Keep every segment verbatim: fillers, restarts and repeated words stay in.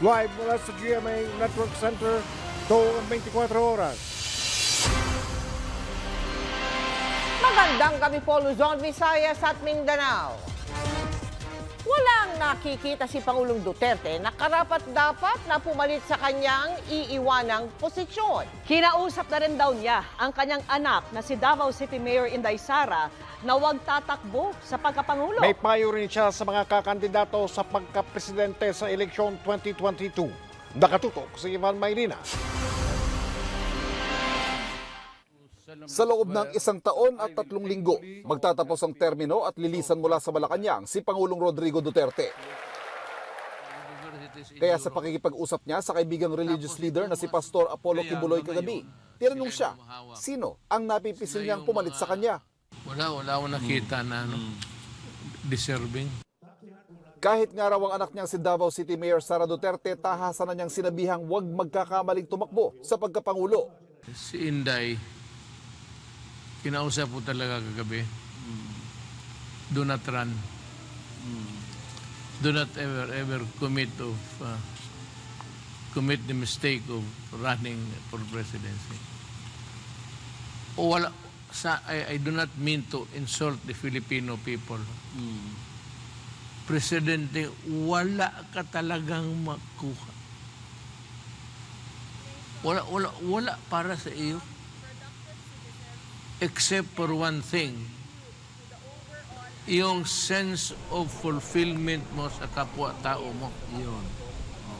Live mula sa G M A Network Center, tuwang twenty-four oras. Magandang gabi po, Luzon, Visayas at Mindanao. Walang nakikita si Pangulong Duterte na karapat-dapat na pumalit sa kanyang iiwanang posisyon. Kinausap na rin daw niya ang kanyang anak na si Davao City Mayor Inday Sara na huwag tatakbo sa pagkapangulo. May payo rin siya sa mga kakandidato sa pagkapresidente sa eleksyon twenty twenty-two. Nakatutok si Ivan Maylina. Sa loob ng isang taon at tatlong linggo, magtatapos ang termino at lilisan mula sa Malacanang si Pangulong Rodrigo Duterte. Kaya sa pakikipag-usap niya sa kaibigang religious leader na si Pastor Apolo Quiboloy kagabi, tinanong siya, sino ang napipisil niyang pumalit sa kanya? Wala, wala akong nakita na ano, deserving. Kahit nga raw ang anak niyang si Davao City Mayor Sara Duterte, tahasan na niyang sinabihang huwag magkakamaling tumakbo sa pagkapangulo. Si Inday, kinausap po talaga kagabi. Do not run. Do not ever, ever commit of, uh, commit the mistake of running for presidency. O wala, sa, I, I do not mean to insult the Filipino people. Mm. Presidente, wala ka talagang makuha. Wala, wala, wala para sa iyo. Except for one thing. Yung sense of fulfillment mo sa kapwa-tao mo. Yun.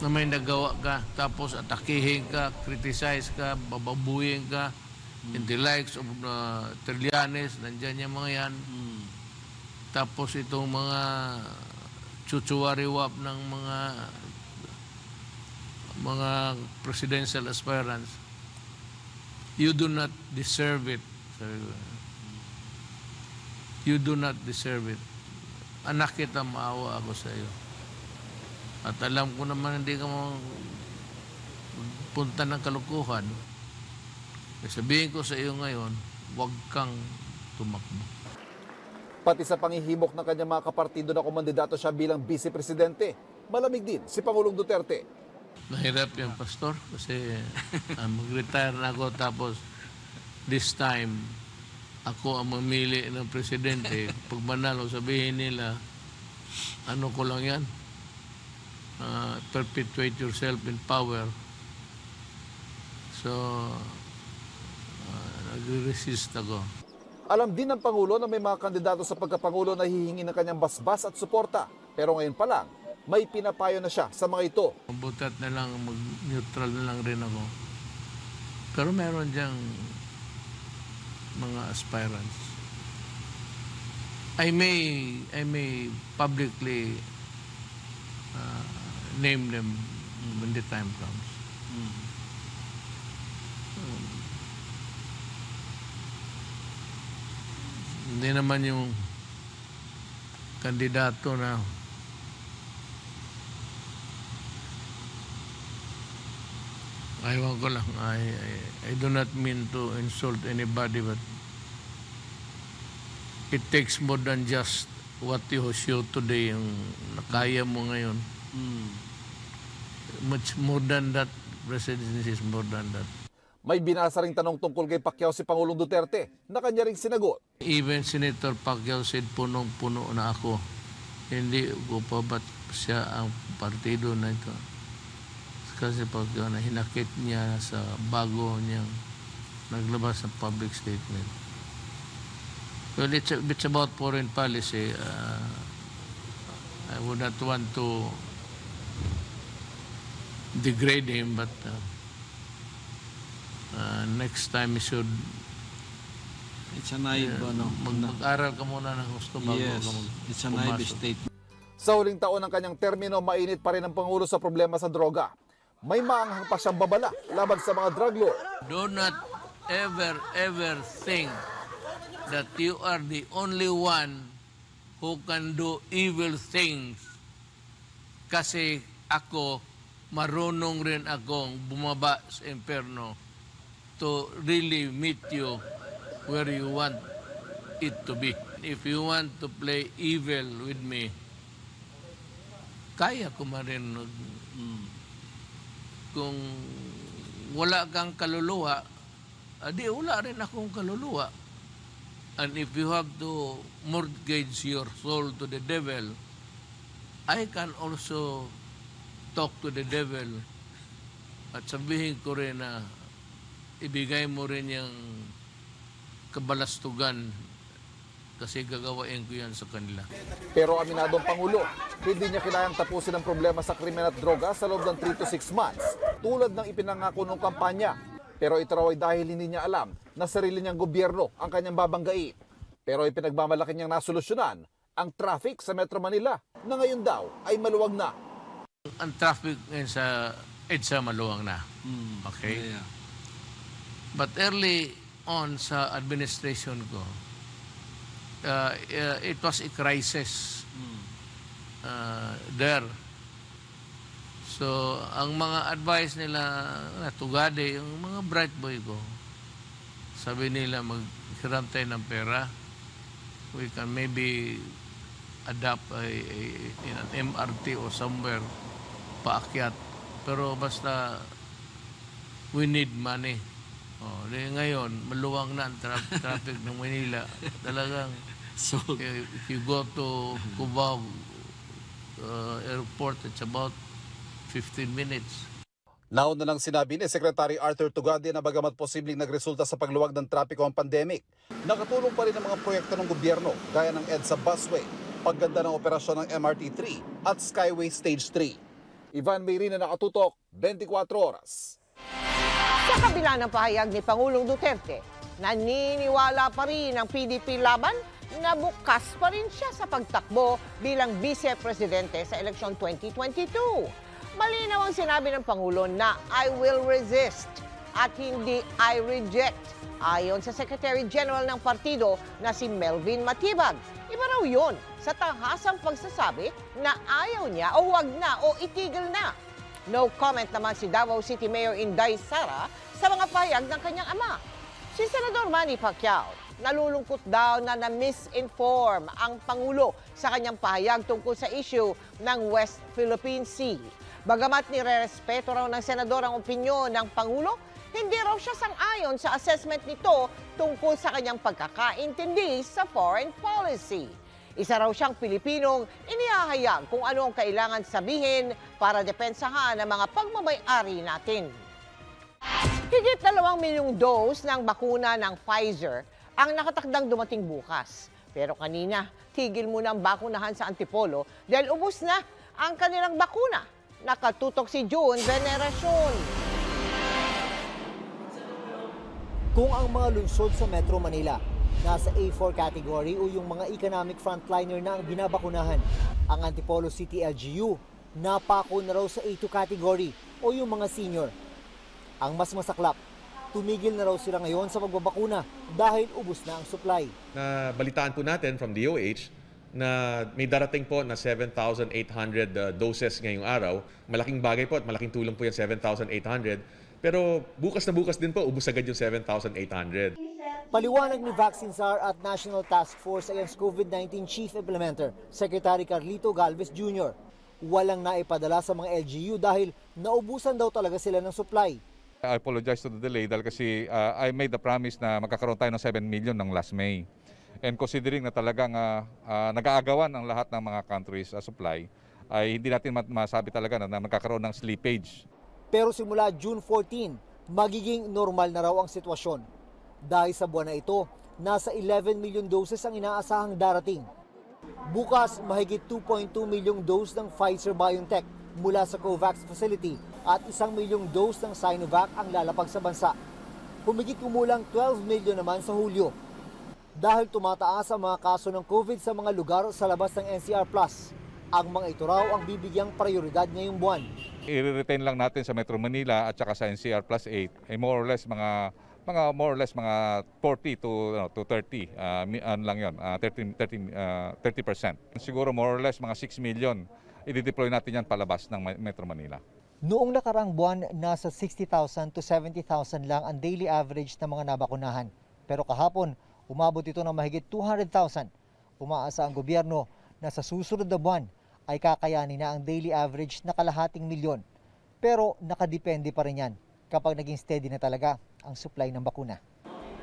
Na may nagawa ka, tapos atakihin ka, criticize ka, bababuyin ka. Mm. In the likes of uh, Trillanes, nandyan yung mga yan. Mm. Tapos itong mga chuchuwariwap ng mga mga presidential aspirants, you do not deserve it. You do not deserve it. Anak kita, maawa ako sa iyo. At alam ko naman hindi ka punta ng kalukuhan. Sabihin ko sa iyo ngayon, huwag kang tumakbo. Pati sa pangihimok ng kanyang mga kapartido na kumandidato siya bilang vice-presidente, malamig din si Pangulong Duterte. Mahirap yung pastor kasi uh, mag-retire na ako, tapos this time ako ang mamili ng presidente. Pag manalo, sabihin nila, ano ko lang yan, uh, perpetuate yourself in power. So, uh, nag-resist ako. Alam din ng Pangulo na may mga kandidato sa pagkapangulo na hihingi ng kanyang basbas at suporta. Pero ngayon pa lang, may pinapayo na siya sa mga ito. Butat na lang, mag-neutral na lang rin ako. Pero meron diyang mga aspirants. I may, I may publicly uh, name them when the time comes. Mm. Hindi naman yung kandidato na ayaw ko lang. I, I, I do not mean to insult anybody, but it takes more than just what you show today, yung nakaya mo ngayon. Mm. Much more than that. Presidency is more than that. May binasa ring tanong tungkol kay Pacquiao si Pangulong Duterte na kanya ring sinagot. Even Senator Pacquiao said, punong-puno na ako. Hindi ko pa ba't siya ang partido na ito? Kasi Pacquiao na hinakit niya sa bago niyang naglabas ng public statement. Well, it's, it's about foreign policy. Uh, I would not want to degrade him, but Uh, Uh, next time you should it's a naive, uh, ano, mag-aral ka muna ng gusto bago yes, ka it's a naive state. Sa huling taon ng kanyang termino, mainit pa rin ang Pangulo sa problema sa droga. May maanghang pa siyang babala laban sa mga drug lord. Do not ever, ever think that you are the only one who can do evil things. Kasi ako, marunong rin akong bumaba sa imperno to really meet you where you want it to be. If you want to play evil with me, kaya ko ma rin Kung wala kang kaluluwa, adi wala rin akong kaluluwa. And if you have to mortgage your soul to the devil, I can also talk to the devil at sabihin ko rin na ibigay mo rin yung kabalastugan kasi gagawain ko yan sa kanila. Pero aminadong Pangulo, hindi niya kailangang tapusin ang problema sa krimen at droga sa loob ng three to six months, tulad ng ipinangako ng kampanya. Pero ito raw ay dahil hindi niya alam na sarili niyang gobyerno ang kanyang babanggain. Pero ipinagmamalaki niyang nasolusyonan ang traffic sa Metro Manila na ngayon daw ay maluwag na. Ang traffic sa EDSA maluwag na. Okay? Yeah. But early on sa administration ko, Uh, uh, it was a crisis uh, there. So, ang mga advice nila, natugade, yung mga bright boy ko, sabi nila, maghiram tayo ng pera. We can maybe adapt a, a, in an M R T or somewhere, paakyat. Pero basta, we need money. Oh, de, ngayon, maluwag na ang tra traffic ng Manila. Talagang, so, if you go to Cubao uh, Airport, it's about fifteen minutes. Nauna lang sinabi ni Secretary Arthur Tugade na bagamat posibleng nagresulta sa pagluwag ng trapiko ang pandemic, nakatulong pa rin ang mga proyekto ng gobyerno gaya ng EDSA busway, pagganda ng operasyon ng M R T three at Skyway Stage three. Ivan Maylina, Nakatutok, twenty-four oras. Sa kabila ng pahayag ni Pangulong Duterte, naniniwala pa rin ang P D P laban na bukas pa rin siya sa pagtakbo bilang vice-presidente sa eleksyon twenty twenty-two. Malinaw ang sinabi ng Pangulo na I will resist at hindi I reject, ayon sa Secretary General ng partido na si Melvin Matibag. Iba raw yun sa tanghasang pagsasabi na ayaw niya o huwag na o itigil na. No comment naman si Davao City Mayor Inday Sara sa mga pahayag ng kanyang ama. Si Senador Manny Pacquiao, nalulungkot daw na na-misinform ang Pangulo sa kanyang pahayag tungkol sa issue ng West Philippine Sea. Bagamat nirerespeto raw ng Senador ang opinyon ng Pangulo, hindi raw siya sang-ayon sa assessment nito tungkol sa kanyang pagkakaintindi sa foreign policy. Isa raw siyang Pilipinong inihahayag kung ano ang kailangan sabihin para depensahan ang mga pagmamayari natin. Higit dalawang milyong dose ng bakuna ng Pfizer ang nakatakdang dumating bukas. Pero kanina, tigil muna ang bakunahan sa Antipolo dahil ubos na ang kanilang bakuna. Nakatutok si June Veneracion. Kung ang mga lungsod sa Metro Manila nasa A four category o yung mga economic frontliner na ang binabakunahan, ang Antipolo City L G U napako na raw sa A two category o yung mga senior. Ang mas masaklap, tumigil na raw sila ngayon sa pagbabakuna dahil ubos na ang supply. Na balitaan po natin from D O H na may darating po na seven thousand eight hundred doses ngayong araw. Malaking bagay po at malaking tulong po yung seven thousand eight hundred. Pero bukas na bukas din po, ubos agad yung seven thousand eight hundred. Paliwanag ni Vaccine Czar at National Task Force Against COVID nineteen Chief Implementer, Secretary Carlito Galvez Junior Walang naipadala sa mga L G U dahil naubusan daw talaga sila ng supply. I apologize to the delay dahil kasi uh, I made the promise na magkakaroon tayo ng seven million ng last May. And considering na talagang uh, uh, nag-aagawan ang lahat ng mga countries uh, supply, ay hindi natin masabi talaga na, na magkakaroon ng slippage. Pero simula June fourteen, magiging normal na raw ang sitwasyon. Dahil sa buwan na ito, nasa eleven million doses ang inaasahang darating. Bukas, mahigit two point two milyong dose ng Pfizer-BioNTech mula sa COVAX facility at one milyong dose ng Sinovac ang lalapag sa bansa. Humigit kumulang twelve milyon naman sa Hulyo. Dahil tumataas ang mga kaso ng COVID sa mga lugar sa labas ng N C R plus, ang mga ito raw ang bibigyang prioridad ngayong buwan. I-retain lang natin sa Metro Manila at saka sa N C R plus eight, ay more or less mga... mga more or less mga forty to, you know, to thirty uh, ano lang yun, uh, thirty percent. Siguro more or less mga six million i-deploy natin yan palabas ng Metro Manila. Noong nakarang buwan, nasa sixty thousand to seventy thousand lang ang daily average ng mga nabakunahan. Pero kahapon, umabot ito ng mahigit two hundred thousand. Umaasa ang gobyerno na sa susunod na buwan ay kakayanin na ang daily average na kalahating milyon. Pero nakadepende pa rin yan kapag naging steady na talaga ang supply ng bakuna.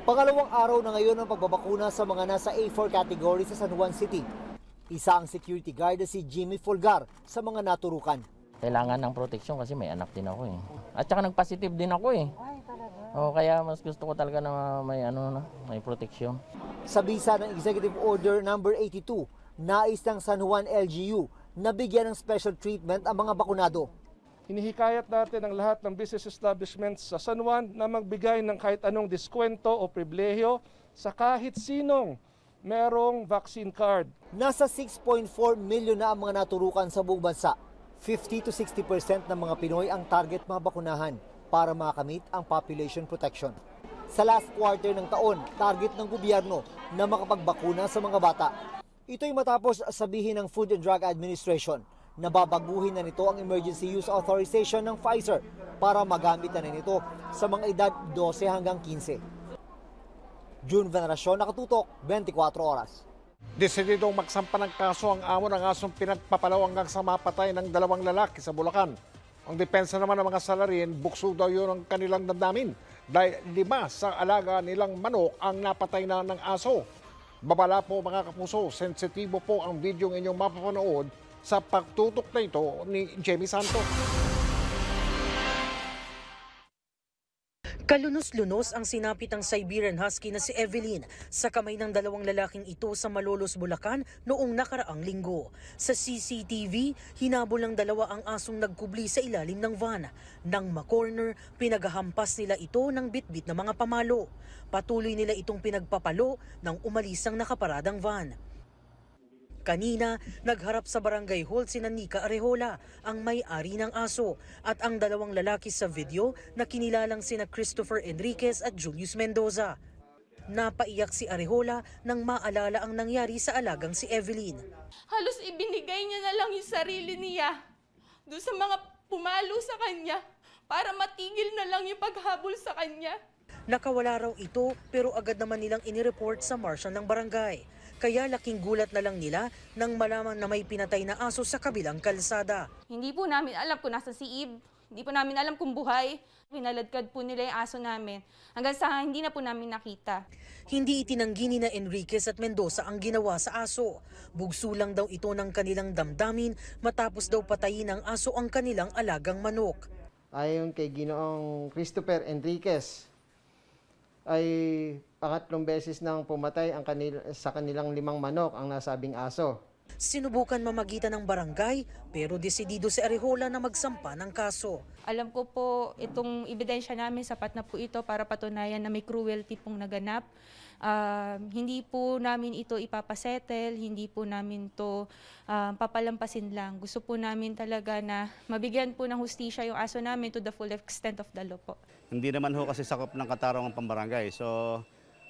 Pangalawang araw na ngayon ang pagbabakuna sa mga nasa A four category sa San Juan City. Isa ang security guard si Jimmy Folgar sa mga naturukan. Kailangan ng protection kasi may anak din ako eh. At saka nagpositive din ako eh. Ay, talaga. O, kaya mas gusto ko talaga na may ano na, may protection. Sa bisa ng Executive Order number eighty-two, nais ng San Juan L G U na bigyan ng special treatment ang mga bakunado. Hinihikayat natin ang lahat ng business establishments sa San Juan na magbigay ng kahit anong diskwento o pribilehiyo sa kahit sinong merong vaccine card. Nasa six point four milyon na ang mga naturukan sa buong bansa. fifty to sixty percent ng mga Pinoy ang target mga bakunahan para makamit ang population protection. Sa last quarter ng taon, target ng gobyerno na makapagbakuna sa mga bata. Ito'y matapos sabihin ng Food and Drug Administration na babaguhin na nito ang emergency use authorization ng Pfizer para magamit na nito sa mga edad twelve hanggang fifteen. June Veneracion, Nakatutok, twenty-four oras. Desididong magsampa ng kaso ang amo ng asong pinagpapalaw hanggang sa mapatay ng dalawang lalaki sa Bulacan. Ang depensa naman ng mga salarin, bukso daw yun ang kanilang damdamin dahil lima sa alaga nilang manok ang napatay na ng aso. Babala po mga kapuso, sensitibo po ang video ng inyong mapapanood sa pagtutok na ito ni Jamie Santos. Kalunos-lunos ang sinapit ng Siberian Husky na si Evelyn sa kamay ng dalawang lalaking ito sa Malolos, Bulacan noong nakaraang linggo. Sa C C T V, hinabol ng dalawa ang asong nagkubli sa ilalim ng van. Nang ma-corner, pinaghahampas nila ito ng bitbit na mga pamalo. Patuloy nila itong pinagpapalo nang umalis ang nakaparadang van. Kanina, nagharap sa barangay hall si Nika Arehola, ang may-ari ng aso, at ang dalawang lalaki sa video na kinilalang sina Christopher Enriquez at Julius Mendoza. Napaiyak si Arehola nang maalala ang nangyari sa alagang si Evelyn. Halos ibinigay niya na lang yung sarili niya doon sa mga pumalo sa kanya para matigil na lang yung paghabol sa kanya. Nakawala raw ito pero agad naman nilang inireport sa marshal ng barangay. Kaya laking gulat na lang nila nang malaman na may pinatay na aso sa kabilang kalsada. Hindi po namin alam kung nasa si Eve. Hindi po namin alam kung buhay. Pinaladkad po nila yung aso namin. Hanggang sa hindi na po namin nakita. Hindi itinanggi ni na Enriquez at Mendoza ang ginawa sa aso. Bugso lang daw ito ng kanilang damdamin matapos daw patayin ng aso ang kanilang alagang manok. Ayon kay Ginoong Christopher Enriquez, ay pangatlong beses nang pumatay ang kanil sa kanilang limang manok ang nasabing aso. Sinubukan mamagitan ng barangay pero desidido si Arehola na magsampa ng kaso. Alam ko po itong ebidensya namin, sapat na po ito para patunayan na may cruelty pong naganap. Uh, hindi po namin ito ipapasettle, hindi po namin ito uh, papalampasin lang. Gusto po namin talaga na mabigyan po ng hustisya yung aso namin to the full extent of the law po. Hindi naman ho kasi sakop ng katarungan pambarangay. So,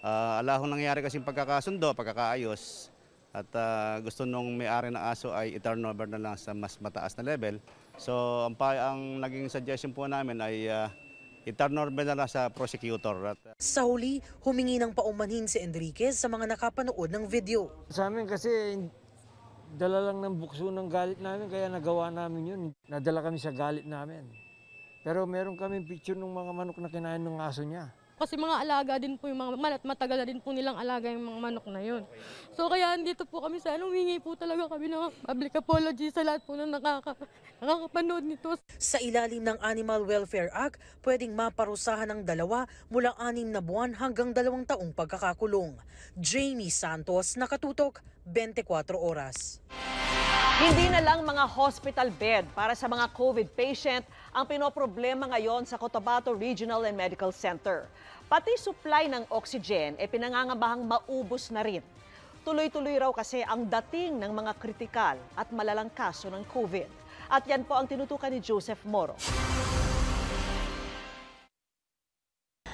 uh, ala hong nangyari kasing pagkakasundo, pagkakaayos. At uh, gusto nung may-ari ng aso ay i-turnover na lang sa mas mataas na level. So, ang, pa, ang naging suggestion po namin ay uh, i-turnover na lang sa prosecutor. At, uh, sa huli, humingi ng paumanhin si Enriquez sa mga nakapanood ng video. Sa amin kasi, dala lang ng bukso ng galit namin kaya nagawa namin yun. Nadala kami sa galit namin. Pero meron kaming picture ng mga manok na kinain ng aso niya. Kasi mga alaga din po yung mga manok, matagal na din po nilang alaga yung mga manok na yun. So kaya dito po kami sa ano, humingi po talaga kami ng public apology sa lahat po na nakaka, nakakapanood nito. Sa ilalim ng Animal Welfare Act, pwedeng maparusahan ng dalawa mula anim na buwan hanggang dalawang taong pagkakakulong. Jamie Santos, Nakatutok, twenty-four oras. Hindi na lang mga hospital bed para sa mga COVID patient ang pinoproblema ngayon sa Cotabato Regional and Medical Center. Pati supply ng oxygen e pinangangabahang maubos na rin. Tuloy-tuloy raw kasi ang dating ng mga kritikal at malalang kaso ng COVID. At yan po ang tinutukan ni Joseph Moro.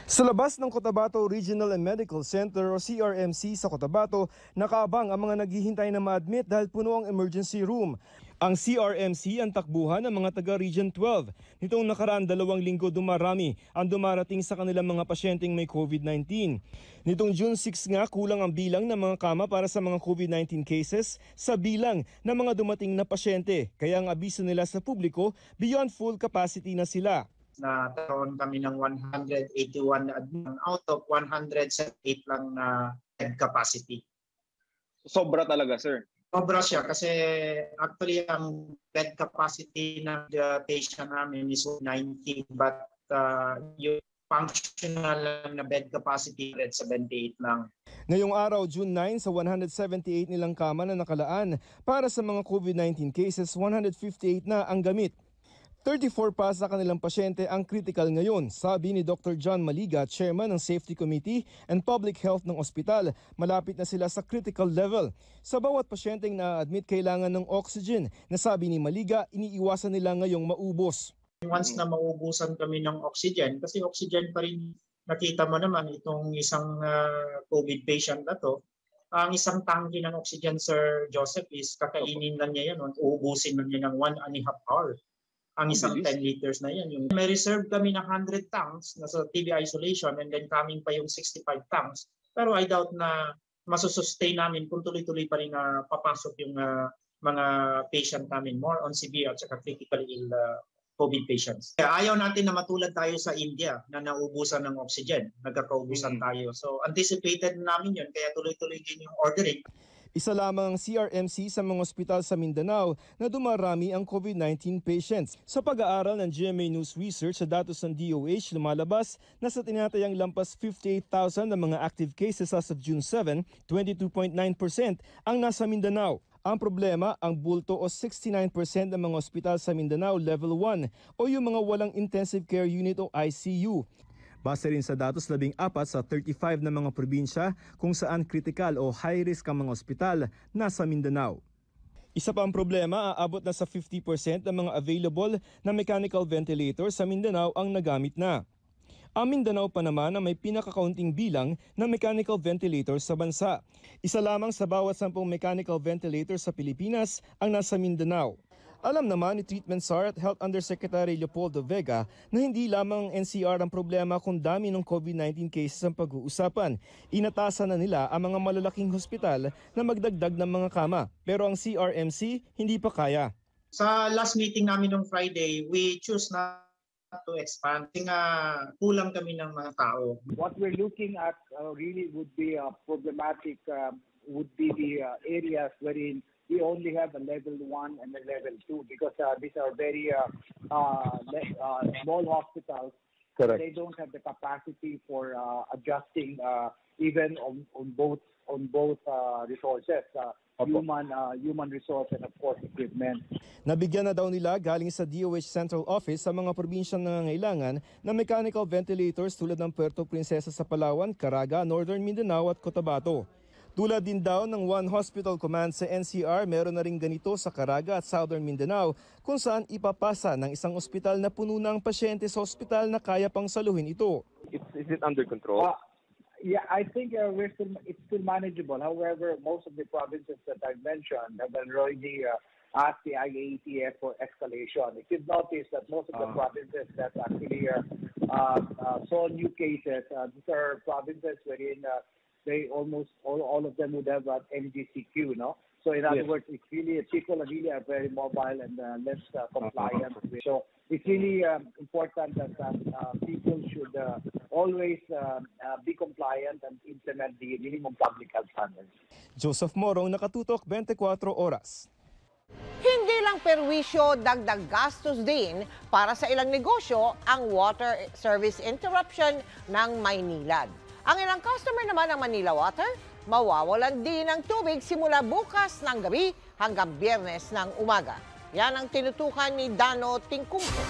Sa labas ng Cotabato Regional and Medical Center o C R M C sa Cotabato, nakaabang ang mga naghihintay na ma-admit dahil puno ang emergency room. Ang C R M C ang takbuhan ng mga taga Region twelve. Nitong nakaraan dalawang linggo dumarami ang dumarating sa kanilang mga pasyenteng may COVID nineteen. Nitong June six nga kulang ang bilang ng mga kama para sa mga COVID nineteen cases sa bilang ng mga dumating na pasyente. Kaya ang abiso nila sa publiko, beyond full capacity na sila. Nataon kami ng one hundred eighty-one out of one hundred eight lang na head capacity. Sobra talaga, sir. Sobra siya kasi actually ang bed capacity ng the patient namin is ninety but uh, yung functional na bed capacity is seventy-eight lang. Ngayong araw, June nine, sa one hundred seventy-eight nilang kama na nakalaan, para sa mga COVID nineteen cases, one hundred fifty-eight na ang gamit. thirty-four pa sa kanilang pasyente ang critical ngayon, sabi ni Doctor John Maliga, Chairman ng Safety Committee and Public Health ng ospital. Malapit na sila sa critical level. Sa bawat pasyenteng na-admit, kailangan ng oxygen na sabi ni Maliga, iniiwasan nila ngayong maubos. Once na maubusan kami ng oxygen, kasi oxygen pa rin nakita mo naman itong isang uh, COVID patient na to, ang isang tangke ng oxygen, Sir Joseph, is kakainin lang niya yan, uubusin lang niya ng one and a half hour. Ang isang ten liters na yan. Yung may reserve kami na one hundred tanks na sa T B isolation and then coming pa yung sixty-five tanks. Pero I doubt na masusustain namin kung tuloy-tuloy pa rin na papasok yung uh, mga patient namin. More on severe at saka critically ill uh, COVID patients. Kaya ayaw natin na matulad tayo sa India na naubusan ng oxygen. Nagkakaubusan mm-hmm. tayo. So anticipated namin yun. Kaya tuloy-tuloy din yung ordering. Isa lamang ang C R M C sa mga ospital sa Mindanao na dumarami ang COVID nineteen patients. Sa pag-aaral ng G M A News Research sa datos ng D O H, lumalabas na sa tinatayang lampas fifty-eight thousand ng mga active cases as of June seven, twenty-two point nine percent ang nasa Mindanao. Ang problema, ang bulto o sixty-nine percent ng mga ospital sa Mindanao level one o yung mga walang intensive care unit o I C U. Base rin sa datos, labing apat sa thirty-five na mga probinsya kung saan critical o high risk ang mga ospital nasa Mindanao. Isa pa ang problema, aabot na sa fifty percent ng mga available na mechanical ventilator sa Mindanao ang nagamit na. Ang Mindanao pa naman na may pinakakaunting bilang na mechanical ventilator sa bansa. Isa lamang sa bawat sampung mechanical ventilator sa Pilipinas ang nasa Mindanao. Alam naman ni Treatment S A R at Health Undersecretary Leopoldo Vega na hindi lamang N C R ang problema kung dami ng COVID nineteen cases ang pag-uusapan. Inatasan na nila ang mga malalaking hospital na magdagdag ng mga kama. Pero ang C R M C hindi pa kaya. Sa last meeting namin noong Friday, we choose na to expand kasi uh, kulang kami ng mga tao. What we're looking at uh, really would be uh, problematic uh, would be the uh, areas wherein we only have a level one and a level two because uh, these are very uh, uh, uh, small hospitals. Correct. They don't have the capacity for uh, adjusting uh, even on, on both on both uh, resources, uh, human uh, human resource and of course equipment. Nabigyan na daw nila galing sa D O H Central Office sa mga probinsyang nangangailangan na mechanical ventilators tulad ng Puerto Princesa sa Palawan, Caraga, Northern Mindanao at Cotabato. Tulad din daw ng One Hospital Command sa N C R, meron na rin ganito sa Caraga at Southern Mindanao kung saan ipapasa ng isang ospital na puno ng pasyente sa ospital na kaya pang saluhin ito. It's, is it under control? Uh, yeah, I think uh, we're still, it's still manageable. However, most of the provinces that I've mentioned have already uh, asked the I A T F for escalation. If you've noticed that most of the provinces that actually uh, uh, saw new cases, uh, these are provinces wherein uh, they almost all, all of them would have an M G C Q, no? So in other yes. words, it's really people are really are very mobile and uh, less uh, compliant. So it's really um, important that uh, people should uh, always uh, uh, be compliant and implement the minimum public health standards. Joseph Moro, nakatutok twenty-four oras. Hindi lang perwisyo, dagdag gastos din para sa ilang negosyo ang water service interruption ng Maynilad. Ang ilang customer naman ng Manila Water, mawawalan din ng tubig simula bukas ng gabi hanggang Biyernes ng umaga. Yan ang tinutukan ni Dano Tingkungko.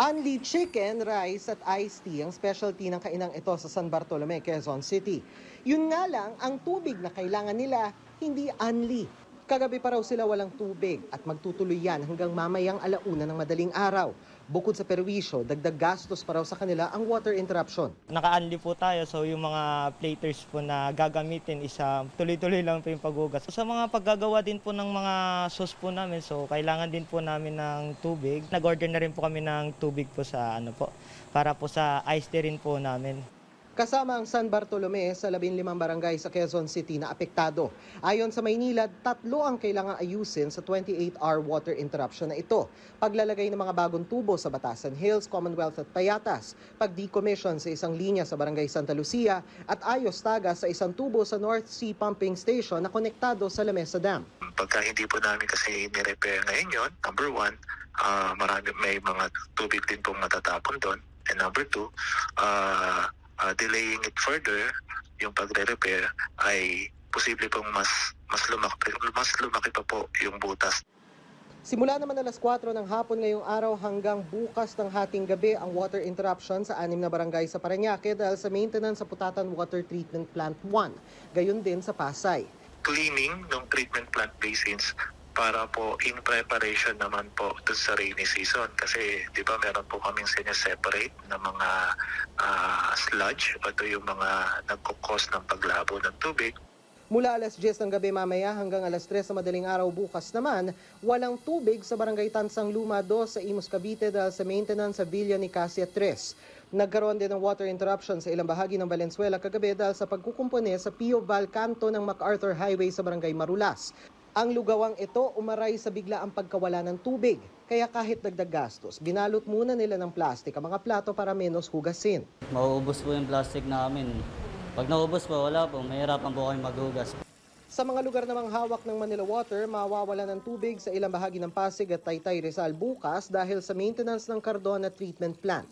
Only chicken, rice at iced tea ang specialty ng kainang ito sa San Bartolome, Quezon City. Yun nga lang, ang tubig na kailangan nila, hindi only. Kagabi pa raw sila walang tubig at magtutuloy yan hanggang mamayang alauna ng madaling araw. Bukod sa perwisyo, dagdag gastos pa raw sa kanila ang water interruption. Naka-unli po tayo, so yung mga platers po na gagamitin, isa tuloy-tuloy lang po yung paghugas. Sa mga paggagawa din po ng mga sauce po namin, so kailangan din po namin ng tubig. Nag-order na rin po kami ng tubig po sa ano po, para po sa ice tea rin po namin. Kasama ang San Bartolome sa labing limang barangay sa Quezon City na apektado. Ayon sa Maynilad, tatlo ang kailangang ayusin sa twenty-eight hour water interruption na ito. Paglalagay ng mga bagong tubo sa Batasan Hills, Commonwealth at Payatas, pag-decommission sa isang linya sa barangay Santa Lucia at ayos taga sa isang tubo sa North Sea Pumping Station na konektado sa Lamesa Dam. Pagka hindi po namin kasi nirepair ngayon yun, number one, uh, marami, may mga tubig din pong matatapon doon. And number two, uh, Uh, delaying it further, yung pagre-repair ay posible pong mas, mas, lumaki, mas lumaki pa po yung butas. Simula naman alas kwatro ng hapon ngayong araw hanggang bukas ng hating gabi ang water interruption sa anim na barangay sa Parañaque dahil sa maintenance sa Putatan Water Treatment Plant one, gayon din sa Pasay. Cleaning ng treatment plant basins para po in preparation naman po sa rainy season kasi di ba meron po kaming sineseparate ng mga uh, sludge o yung mga nagkukos ng paglabo ng tubig. Mula alas diyes ng gabi mamaya hanggang alas tres na madaling araw bukas naman, walang tubig sa barangay Tansang Luma two sa Imus Cavite dahil sa maintenance sa Villa Nicasia three. Nagkaroon din ng water interruption sa ilang bahagi ng Valenzuela kagabi dahil sa pagkukumpone sa Pio Val Canto ng MacArthur Highway sa barangay Marulas. Ang lugawang ito umaray sa bigla ang pagkawala ng tubig. Kaya kahit dagdag gastos, binalot muna nila ng plastik ang mga plato para menos hugasin. Mauubos po yung plastik namin. Pag naubos po, wala po. Mahirapan po kayong maghugas. Sa mga lugar namang hawak ng Manila Water, mawawala ng tubig sa ilang bahagi ng Pasig at Taytay Rizal bukas dahil sa maintenance ng Cardona Treatment Plant.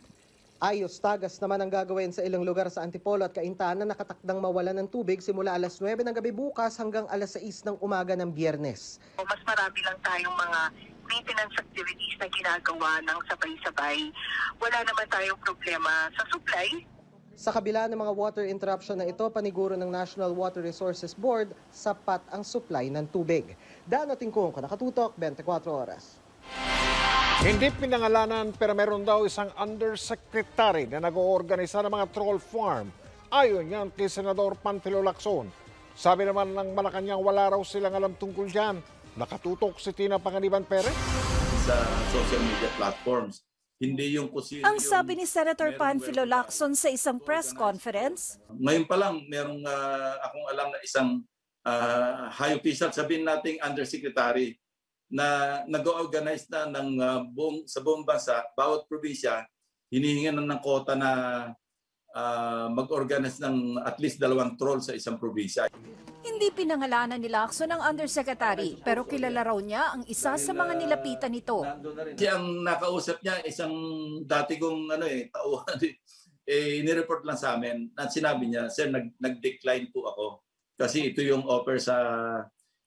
Ayos tagas naman ang gagawin sa ilang lugar sa Antipolo at Cainta na nakatakdang mawalan ng tubig simula alas nuwebe ng gabi bukas hanggang alas sais ng umaga ng Biyernes. Mas marami lang tayong mga maintenance activities na ginagawa ng sabay-sabay. Wala naman tayong problema sa supply. Sa kabila ng mga water interruption na ito, paniguro ng National Water Resources Board, sapat ang supply ng tubig. Dano Tingkong, Nakatutok, twenty-four oras. Hindi pinangalanan pero meron daw isang undersecretary na nag-oorganisa ng mga troll farm. Ayon yan kay Senador Panfilo Lacson. Sabi naman ng Malacanang wala raw silang alam tungkol dyan. Nakatutok si Tina Panganiban Perez. Sa social media platforms, hindi yung kusin. Ang sabi ni Senator Panfilo Lacson sa isang press conference, ngayon pa lang merong uh, akong alam na isang uh, high official, sabihin nating undersecretary, na nag-organize na ng uh, buong, sa buong bansa, bawat probinsya, hinihingan na ng kota na uh, mag-organize ng at least dalawang troll sa isang probinsya. Hindi pinangalanan ni Lacson ang undersecretary, pero kilala raw niya ang isa dahil, sa mga nilapitan nito. Kasi ang nakausap niya, isang dati kong ano, eh, tauhan, eh, nireport lang sa amin at sinabi niya, sir, nag nag-decline po ako kasi ito yung offer sa...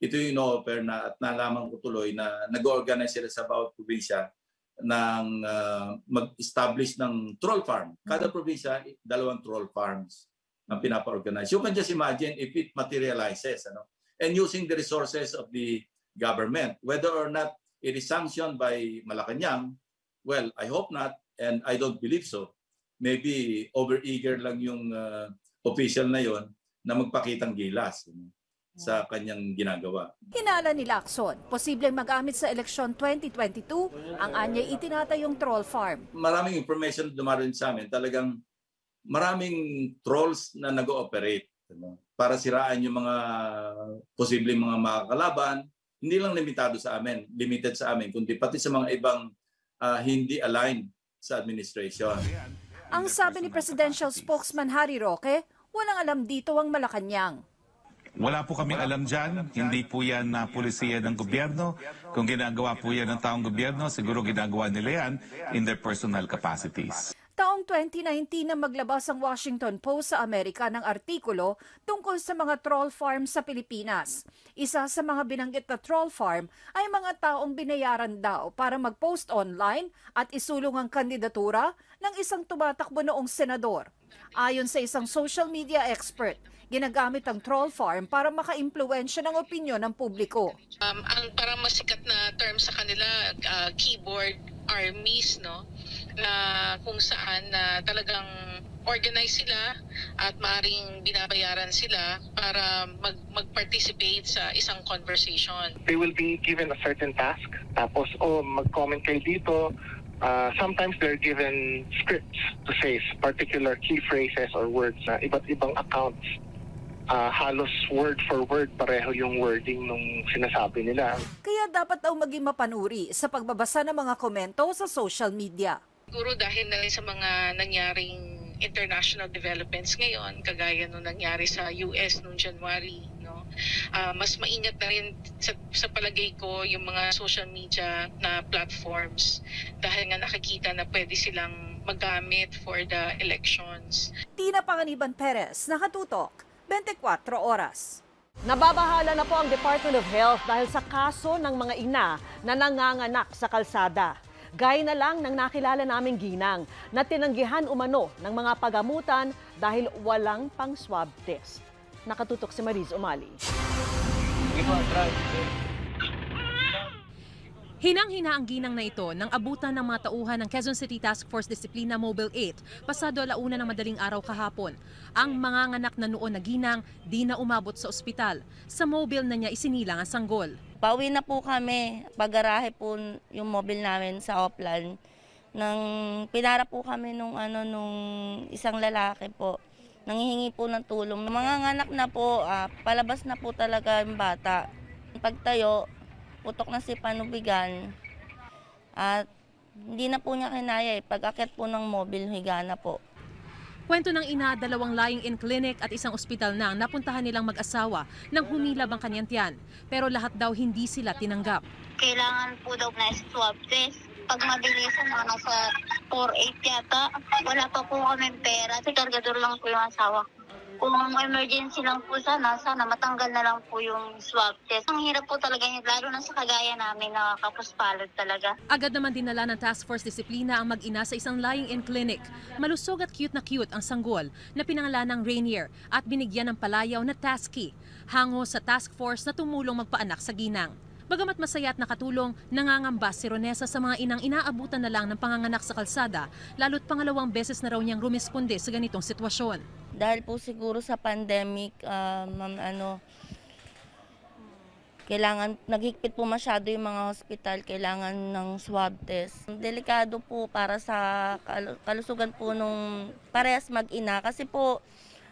Ito yung in-offer na at nalaman ko tuloy na nag-organize sila sa bawat probinsya ng uh, mag-establish ng troll farm. Kada probinsya, dalawang troll farms ang pinapa-organize. You can just imagine if it materializes, ano? And using the resources of the government. Whether or not it is sanctioned by Malacanang, well, I hope not and I don't believe so. Maybe over-eager lang yung uh, official na yon na magpakitang gilas, ano? Sa kanyang ginagawa. Hinala ni Lacson, posibleng magamit sa eleksyon twenty twenty-two ang anya'y itinatayong troll farm. Maraming information dumarating sa amin. Talagang maraming trolls na nag-ooperate para siraan yung mga posibleng mga makakalaban. Hindi lang limitado sa amin, limited sa amin, kundi pati sa mga ibang uh, hindi aligned sa administration. Ang sabi ni Presidential Spokesman Harry Roque, walang alam dito ang Malacanang. Wala po kaming alam dyan, hindi po yan na polisiya ng gobyerno. Kung ginagawa po yan ng taong gobyerno, siguro ginagawa nila yan in their personal capacities. Taong twenty nineteen na maglabas ang Washington Post sa Amerika ng artikulo tungkol sa mga troll farm sa Pilipinas. Isa sa mga binanggit na troll farm ay mga taong binayaran daw para mag-post online at isulong ang kandidatura ng isang tumatakbo noong senador. Ayon sa isang social media expert, ginagamit ang troll farm para makaimpluwensya ng opinyon ng publiko. Um, ang parang masikat na term sa kanila, uh, keyboard armies, no? Na kung saan na uh, talagang organize sila at maaaring binabayaran sila para mag mag-participate sa isang conversation. They will be given a certain task, tapos o oh, mag-comment kayo dito. Uh, sometimes they're given scripts to say particular key phrases or words na iba't ibang accounts. Uh, halos word for word, pareho yung wording nung sinasabi nila. Kaya dapat daw maging mapanuri sa pagbabasa ng mga komento sa social media. Siguro dahil na rin sa mga nangyaring international developments ngayon, kagaya nung nangyari sa U S noong January, no? Uh, mas maingat na rin sa, sa palagay ko yung mga social media na platforms dahil nga nakikita na pwede silang magamit for the elections. Tina Panganiban Perez, Nakatutok, twenty-four oras. Nababahala na po ang Department of Health dahil sa kaso ng mga ina na nanganganak sa kalsada. Gaya na lang ng nakilala naming ginang na tinanggihan umano ng mga pagamutan dahil walang pang swab test. Nakatutok si Mariz Umali. Hinang-hina ang ginang na ito nang abutan ng mga tauhan ng Quezon City Task Force Disiplina Mobile eight pasado alauna ng madaling araw kahapon. Ang manganganak na noon na ginang di na umabot sa ospital. Sa mobile na niya isinilang ang sanggol. Pauwi na po kami. Pag-arahe po yung mobile namin sa Oplan. Nang pinara po kami nung, ano, nung isang lalaki po. Nanghihingi po ng tulong. Manganganak na po. Ah, palabas na po talaga yung bata. Pagtayo, putok na si panubigan at hindi na po niya kinaya eh. Pag-akit po ng mobile, higa na po. Kwento ng ina, dalawang lying-in clinic at isang ospital na napuntahan nilang mag-asawa nang humilab ang kanyang tiyan. Pero lahat daw hindi sila tinanggap. Kailangan po daw na swab test. Pag mabilisan, mga nasa four eight yata, wala pa po kaming pera. Si kargador lang po yung asawa. Kung emergency lang po sana, sana matanggal na lang po yung swab test. Ang hirap po talaga yun, lalo na sa kagaya namin, nakakapuspalad talaga. Agad naman dinala ng Task Force Disiplina ang mag-ina sa isang lying-in clinic. Malusog at cute na cute ang sanggol na pinangalan ng Rainier at binigyan ng palayaw na Tasky. Hango sa Task Force na tumulong magpaanak sa ginang. Bagamat masaya at nakatulong, nangangamba si Ronesa sa mga inang inaabutan na lang ng panganganak sa kalsada, lalo't pangalawang beses na raw niyang rumesponde sa ganitong sitwasyon. Dahil po siguro sa pandemic, uh, ma'am, ano, kailangan, naghigpit po masyado yung mga hospital, kailangan ng swab test. Delikado po para sa kalusugan po nung parehas mag-ina kasi po,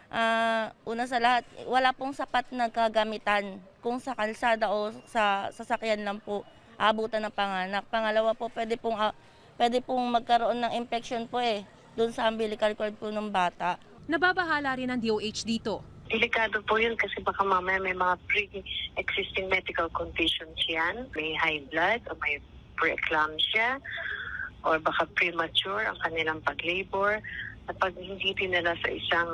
Uh, una sa lahat, wala pong sapat na kagamitan kung sa kalsada o sa sasakyan lang po abutan ng panganak. Pangalawa po, pwede pong, uh, pwede pong magkaroon ng infection po eh, doon sa umbilical cord po ng bata. Nababahala rin ang D O H dito. Delikado po yun kasi baka mamaya may mga pre-existing medical conditions yan. May high blood o may pre-eclampsia o baka premature ang kanilang pag-labor at pag hindi dinala sa isang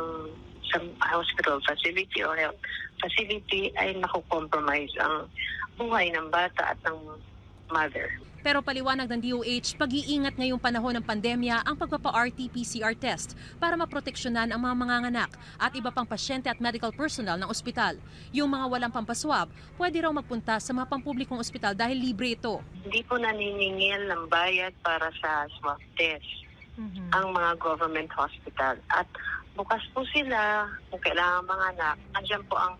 sa hospital facility or health facility ay nakukompromise ang buhay ng bata at ng mother. Pero paliwanag ng D O H, pag-iingat ngayong panahon ng pandemya ang pagpapa-R T P C R test para maproteksyonan ang mga manganganak at iba pang pasyente at medical personnel ng ospital. Yung mga walang pampaswab, pwede raw magpunta sa mga pampublikong ospital dahil libre ito. Hindi po naniningil ng bayad para sa swab test mm-hmm. ang mga government hospital at bukas po sila kung kailangan mga anak. Andiyan po ang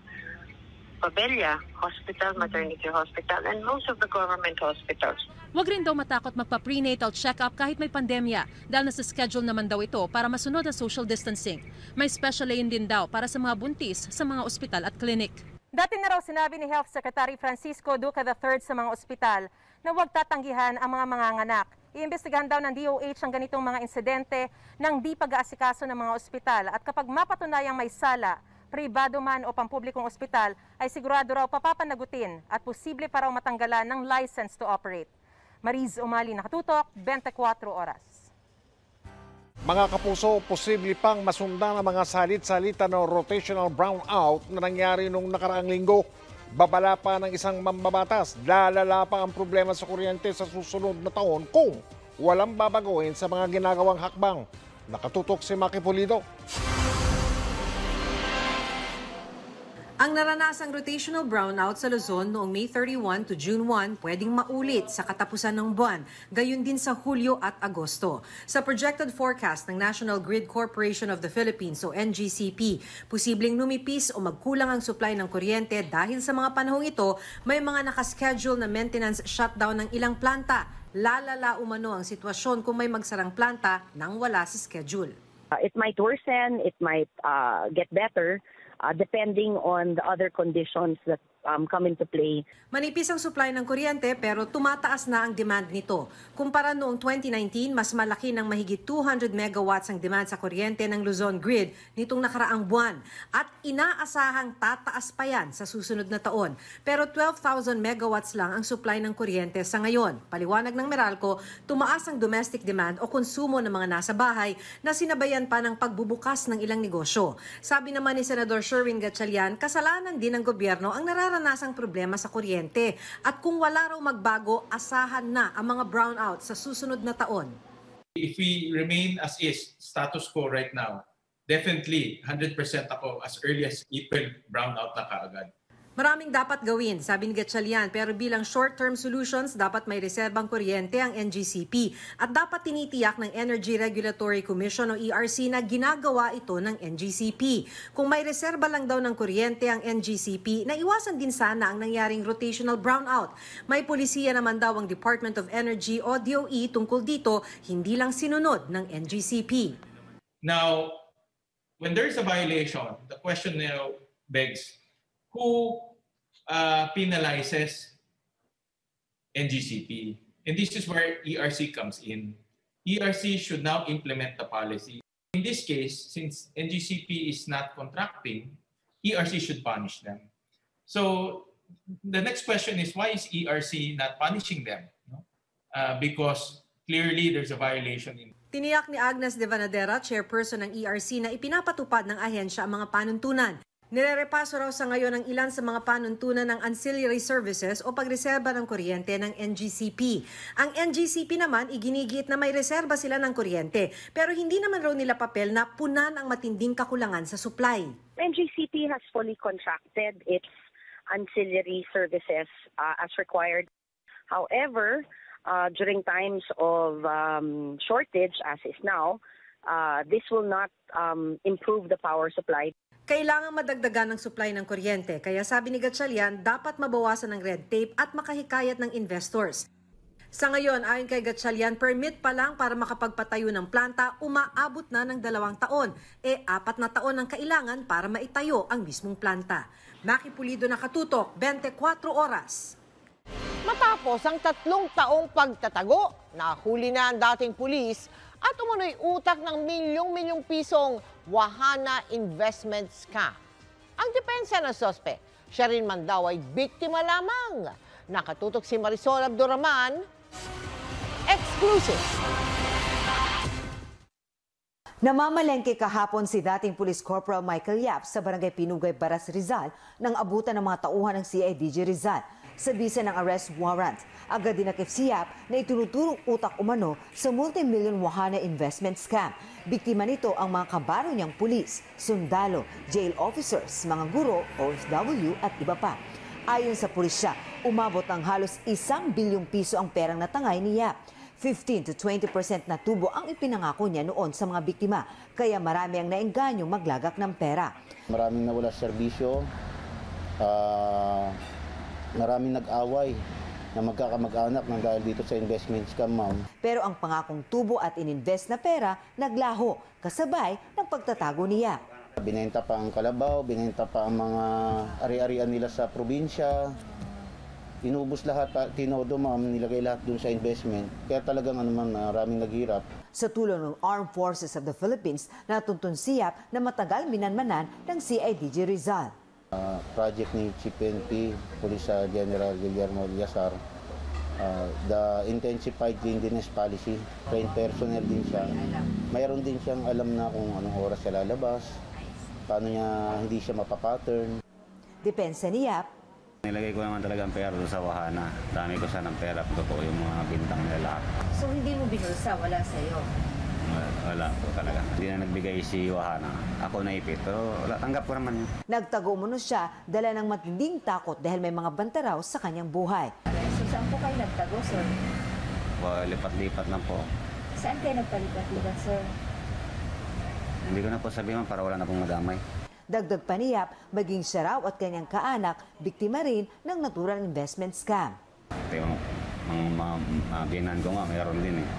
Pabella Hospital, Maternity Hospital, and most of the government hospitals. Huwag rin daw matakot magpa-prenatal check-up kahit may pandemya dahil nasa schedule naman daw ito para masunod ang social distancing. May special lane din daw para sa mga buntis sa mga ospital at clinic. Dati na raw sinabi ni Health Secretary Francisco Duque the third sa mga ospital na huwag tatanggihan ang mga manganganak. Iimbestigahan daw ng D O H ang ganitong mga insidente ng di pag-aasikaso ng mga ospital at kapag mapatunayang may sala, pribado man o pampublikong ospital, ay sigurado raw papapanagutin at posible pa raw matanggalan ng license to operate. Mariz Umali, Nakatutok, twenty-four oras. Mga kapuso, posible pang masundan ang mga salit-salita ng rotational brownout na nangyari nung nakaraang linggo. Babala pa ng isang mambabatas, lalala pa ang problema sa kuryente sa susunod na taon kung walang babaguhin sa mga ginagawang hakbang. Nakatutok si Maki Pulido. Ang naranasang rotational brownout sa Luzon noong May thirty-first to June first pwedeng maulit sa katapusan ng buwan, gayon din sa Hulyo at Agosto. Sa projected forecast ng National Grid Corporation of the Philippines o N G C P, posibleng lumipis o magkulang ang supply ng kuryente dahil sa mga panahong ito may mga nakaschedule na maintenance shutdown ng ilang planta. Lalala umano ang sitwasyon kung may magsarang planta nang wala sa schedule. Uh, it might worsen, it might uh, get better. Uh, depending on the other conditions that um, come into play. Manipis ang supply ng kuryente pero tumataas na ang demand nito. Kumpara noong twenty nineteen, mas malaki ng mahigit two hundred megawatts ang demand sa kuryente ng Luzon Grid nitong nakaraang buwan. At inaasahang tataas pa yan sa susunod na taon. Pero twelve thousand megawatts lang ang supply ng kuryente sa ngayon. Paliwanag ng Meralco, tumaas ang domestic demand o konsumo ng mga nasa bahay na sinabayan pa ng pagbubukas ng ilang negosyo. Sabi naman ni Senador Sherwin Gatchalian, kasalanan din ng gobyerno ang nararanasang problema sa kuryente at kung wala raw magbago, asahan na ang mga brownout sa susunod na taon. If we remain as is, status quo right now, definitely one hundred percent ako as early as April brownout na kaagad. Maraming dapat gawin, sabi ni Gatchalian, pero bilang short-term solutions, dapat may reserbang kuryente ang N G C P at dapat tinitiyak ng Energy Regulatory Commission o E R C na ginagawa ito ng N G C P. Kung may reserba lang daw ng kuryente ang N G C P, naiwasan din sana ang nangyaring rotational brownout. May polisiya naman daw ang Department of Energy o D O E tungkol dito, hindi lang sinunod ng N G C P. Now, when there's a violation, the question now begs, who uh, penalizes N G C P. And this is where E R C comes in. E R C should now implement the policy. In this case, since N G C P is not contracting, E R C should punish them. So the next question is, why is E R C not punishing them? Uh, because clearly there's a violation in. Tiniyak ni Agnes De Vanadera, chairperson ng E R C, na ipinapatupad ng ahensya ang mga panuntunan. Nirerepaso raw sa ngayon ang ilan sa mga panuntunan ng ancillary services o pagreserba ng kuryente ng N G C P. Ang N G C P naman, iginigit na may reserba sila ng kuryente, pero hindi naman raw nila papel na punan ang matinding kakulangan sa supply. N G C P has fully contracted its ancillary services uh, as required. However, uh, during times of um, shortage, as is now, uh, this will not um, improve the power supply. Kailangan madagdagan ng supply ng kuryente, kaya sabi ni Gatchalian, dapat mabawasan ng red tape at makahikayat ng investors. Sa ngayon, ayon kay Gatchalian, permit pa lang para makapagpatayo ng planta, umaabot na ng dalawang taon. E apat na taon ang kailangan para maitayo ang mismong planta. Maki Pulido na katutok, twenty-four oras. Matapos ang tatlong taong pagtatago, nahuli na ang dating pulis at umunoy utak ng milyong-milyong pisong wahana investment scam. Ang depensa ng sospek, siya rin man daw ay biktima lamang. Nakatutok si Marisol Abduraman, exclusive. Namamalengke kahapon si dating Police Corporal Michael Yap sa Barangay Pinugay, Baras, Rizal nang abutan ng mga tauhan ng C I D G Rizal sa bisa ng arrest warrant. Agad dinakip si Yap na itunuturong utak umano sa multi-million wahana investment scam. Biktima nito ang mga kabaro niyang pulis, sundalo, jail officers, mga guro, O F W at iba pa. Ayon sa pulisya, umabot ng halos isang bilyong piso ang perang natangay ni Yap. fifteen to twenty percent na tubo ang ipinangako niya noon sa mga biktima, kaya marami ang naengganyo maglagak ng pera. Maraming nawala serbisyo, ah... Uh... Maraming nag-away na magkakamag-anak ng dahil dito sa investment scam, ma'am. Pero ang pangakong tubo at ininvest na pera naglaho, kasabay ng pagtatago niya. Binenta pa ang kalabaw, binenta pa ang mga ari-arian nila sa probinsya. Inubos lahat, tinodo, ma'am, nilagay lahat dun sa investment. Kaya talagang ano, ma'am, maraming naghirap. Sa tulong ng Armed Forces of the Philippines, natuntun si Yap na matagal minanmanan ng C I D G Rizal. Uh, project ni Chief N P, Police General Guillermo Villasar, uh, the intensified cleanliness policy, trained personnel din siya. Mayroon din siyang alam na kung anong oras siya lalabas, paano niya hindi siya mapapattern. Depensa ni Yap. Nilagay ko naman talaga ang pera sa wahana. Dami ko siya ng pera, pagkakao yung mga bintang nila. So hindi mo binulsa, wala sa'yo? Wala po talaga. Hindi na nagbigay si Wahana. Ako naipit. Pero wala, tanggap ko naman yun. Nagtago muna siya dala ng matinding takot dahil may mga banta raw sa kanyang buhay. So saan po kayo nagtago, sir? Lipat-lipat lang po. Saan kayo nagpalipat-lipat, sir? Hindi ko na po sabihin para wala na pong madamay. Dagdag pa niya, maging siya raw at kanyang kaanak, biktima rin ng natural investment scam. Ito yung mga binan ko nga, mayroon din eh.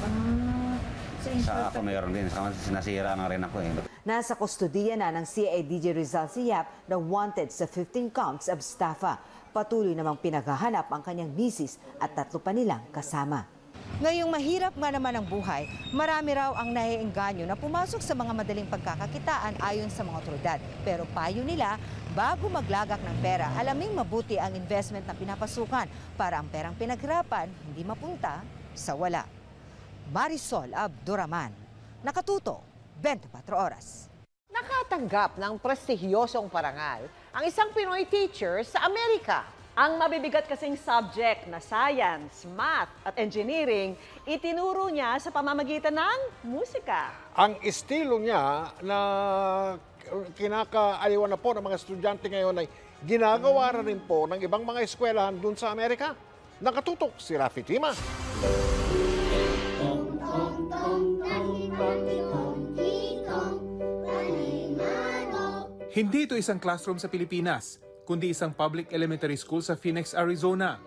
Ah, so sa ako mayroon din, nasira nga rin ako eh. Nasa kustodiya na ng C I D J Rizal si Yap na wanted sa fifteen counts of staffa. Patuloy namang pinaghahanap ang kanyang misis at tatlo pa nilang kasama. Ngayong mahirap nga naman ang buhay, marami raw ang naiengganyo na pumasok sa mga madaling pagkakakitaan ayon sa mga otoridad. Pero payo nila, bago maglagak ng pera, alaming mabuti ang investment na pinapasukan para ang perang pinaghirapan hindi mapunta sa wala. Marisol Abduraman, Nakatuto, twenty-four Oras. Nakatanggap ng prestihiyosong parangal ang isang Pinoy teacher sa Amerika. Ang mabibigat kasing subject na science, math at engineering, itinuro niya sa pamamagitan ng musika. Ang estilo niya na kinakaaliwan na po ng mga estudyante ngayon ay ginagawa na rin po ng ibang mga eskwelahan dun sa Amerika. Nakatutok si Rafi Tima. Hindi ito isang classroom sa Pilipinas, kundi isang public elementary school sa Phoenix, Arizona.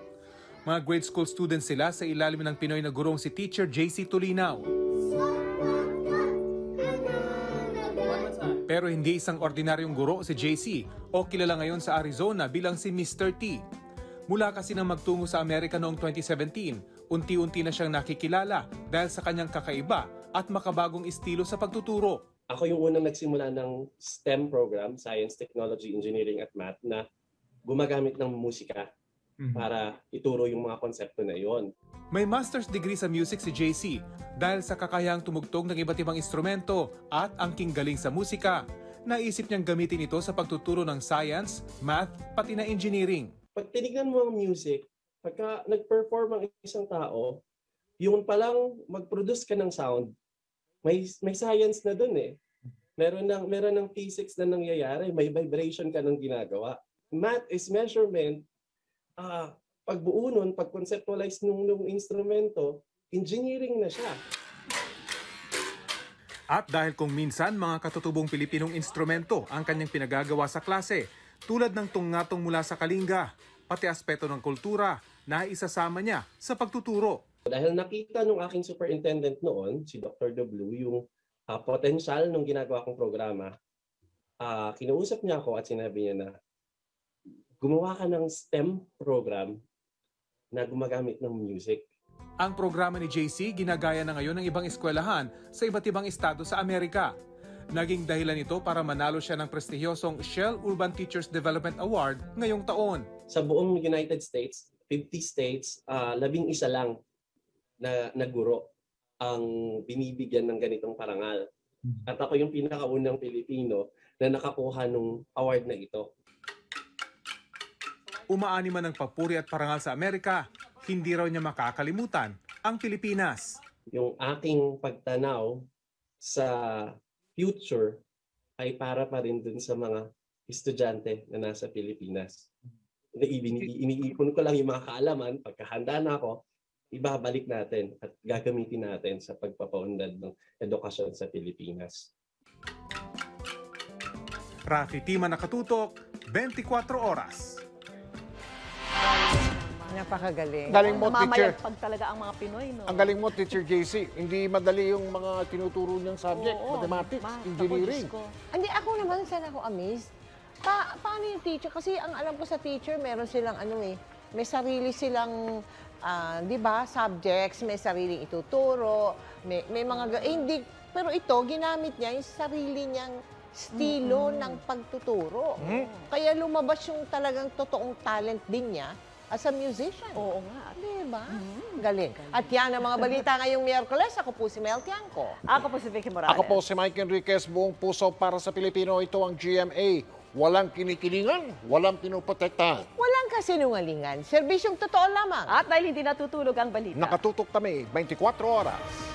Mga grade school students sila sa ilalim ng Pinoy na gurong si Teacher J C Tolinaw. Pero hindi isang ordinaryong guro si J C o kilala ngayon sa Arizona bilang si Mister T. Mula kasi nang magtungo sa Amerika noong twenty seventeen, unti-unti na siyang nakikilala dahil sa kanyang kakaiba at makabagong estilo sa pagtuturo. Ako yung unang nagsimula ng STEM program, Science, Technology, Engineering at Math, na gumagamit ng musika mm-hmm. para ituro yung mga konsepto na yon. May master's degree sa music si J C dahil sa kakayahang tumugtog ng iba't ibang instrumento at angking galing sa musika. Naisip niyang gamitin ito sa pagtuturo ng science, math, pati na engineering. Pag tinignan mo ang music, pagka nag-perform ang isang tao, yun palang mag-produce ka ng sound, May, may science na dun eh. Meron ng, meron ng physics na nangyayari, may vibration ka ng ginagawa. Math is measurement, uh, pagbuo nun, pag-conceptualize nung, nung instrumento, engineering na siya. At dahil kung minsan mga katutubong Pilipinong instrumento ang kanyang pinagagawa sa klase, tulad ng tungatong mula sa Kalinga, pati aspeto ng kultura na isasama niya sa pagtuturo. Dahil nakita nung aking superintendent noon, si Doctor W, yung uh, potential nung ginagawa kong programa, uh, kinausap niya ako at sinabi niya na gumawa ka ng STEM program na gumagamit ng music. Ang programa ni J C ginagaya na ngayon ng ibang eskwelahan sa iba't ibang estado sa Amerika. Naging dahilan ito para manalo siya ng prestihiyosong Shell Urban Teachers Development Award ngayong taon. Sa buong United States, fifty states, uh, labing isa lang na, na guro ang binibigyan ng ganitong parangal. At ako yung pinakaunang Pilipino na nakakuha ng award na ito. Umaani man ng papuri at parangal sa Amerika, hindi raw niya makakalimutan ang Pilipinas. Yung aking pagtanaw sa future ay para pa rin dun sa mga estudyante na nasa Pilipinas. Iniipon ko lang yung mga kaalaman, pagkahanda na ako, ibabalik natin at gagamitin natin sa pagpapaunlad ng edukasyon sa Pilipinas. Rafi Tima, Nakatutok, twenty-four Oras. Napakagaling. Galing mo, teacher. Namamayagpag talaga ang mga Pinoy, no? Ang galing mo, Teacher J C. Hindi madali yung mga tinuturo niyang subject, oo, mathematics, ma, engineering. Hindi, ako naman, saan ako amazed? Pa paano yung teacher? Kasi ang alam ko sa teacher, meron silang ano eh, may sarili silang uh, 'di ba, subjects, may sariling ituturo, may may mga eh, hindi, pero ito ginamit niya yung sarili niyang estilo mm-hmm. ng pagtuturo. Mm-hmm. Kaya lumabas yung talagang totoong talent din niya as a musician. Oo nga, 'di ba? Mm-hmm. Galing. At yan ang mga balita ngayong Miyerkules. Ako po si Mel Tiangco. Ako po si Vicky Morales. Ako po si Mike Enriquez. Buong puso para sa Pilipino, ito ang G M A. Walang kinikilingan, walang pinoprotektahan. Walang kasinungalingan, serbisyong totoo lamang. At dahil hindi natutulog ang balita, Nakatutok kami, twenty-four Oras.